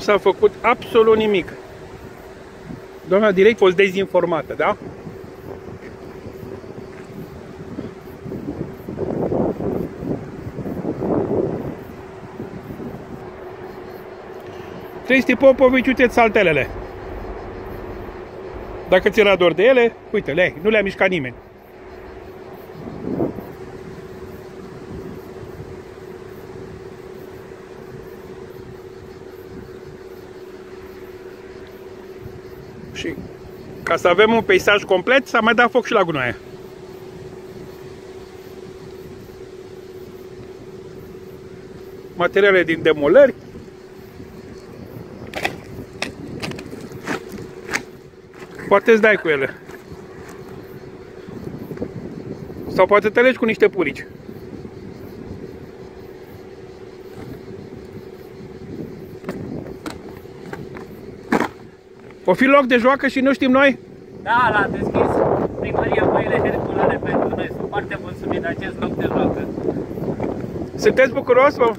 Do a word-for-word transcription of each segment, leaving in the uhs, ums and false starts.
s-a făcut absolut nimic. Doamna direct a fost dezinformată, da? Cristi Popovici, uite-ți saltelele. Dacă ți era dor de ele, uite, le-ai, nu le-a mișcat nimeni. Și ca să avem un peisaj complet, s-a mai dat foc și la gunoaie. Materiale din demolări. Poate îți dai cu ele. Sau poate te legi cu niște purici. O fi loc de joacă și nu știm noi? Da, l-a deschis Primăria Băile Herculane pentru noi. Sunt foarte mulțumit de acest loc de joacă. Sunteți bucuros, mă?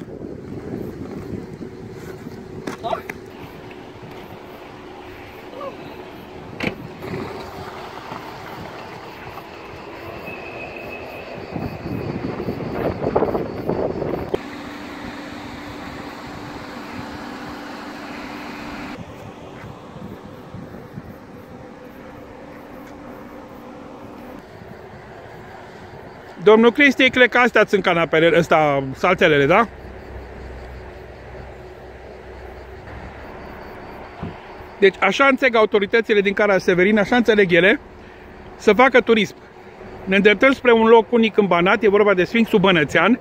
Domnul Cristi, cred că astea țin canapele, ăsta, saltelele, da? Deci așa înțeleg autoritățile din Caraș Severin, așa înțeleg ele, să facă turism. Ne îndreptăm spre un loc unic în Banat, e vorba de Sfinxul Bănățean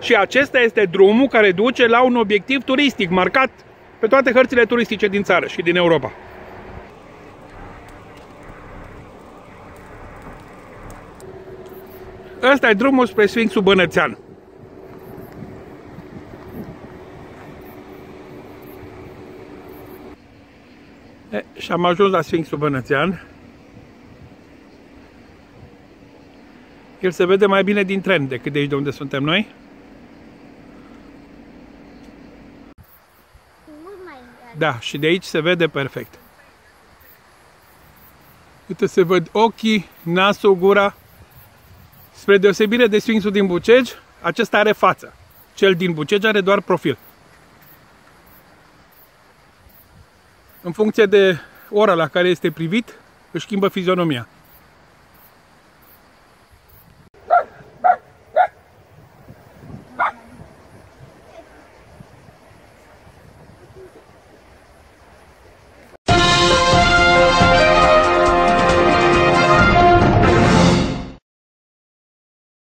și acesta este drumul care duce la un obiectiv turistic, marcat pe toate hărțile turistice din țară și din Europa. Ăsta e drumul spre Sfinxul Bănățean. E, și am ajuns la Sfinxul Bănățean. El se vede mai bine din tren decât de aici de unde suntem noi. Da, și de aici se vede perfect. Uite, se văd ochii, nasul, gura. Spre deosebire de Sfinxul din Bucegi, acesta are față. Cel din Bucegi are doar profil. În funcție de ora la care este privit, își schimbă fizionomia.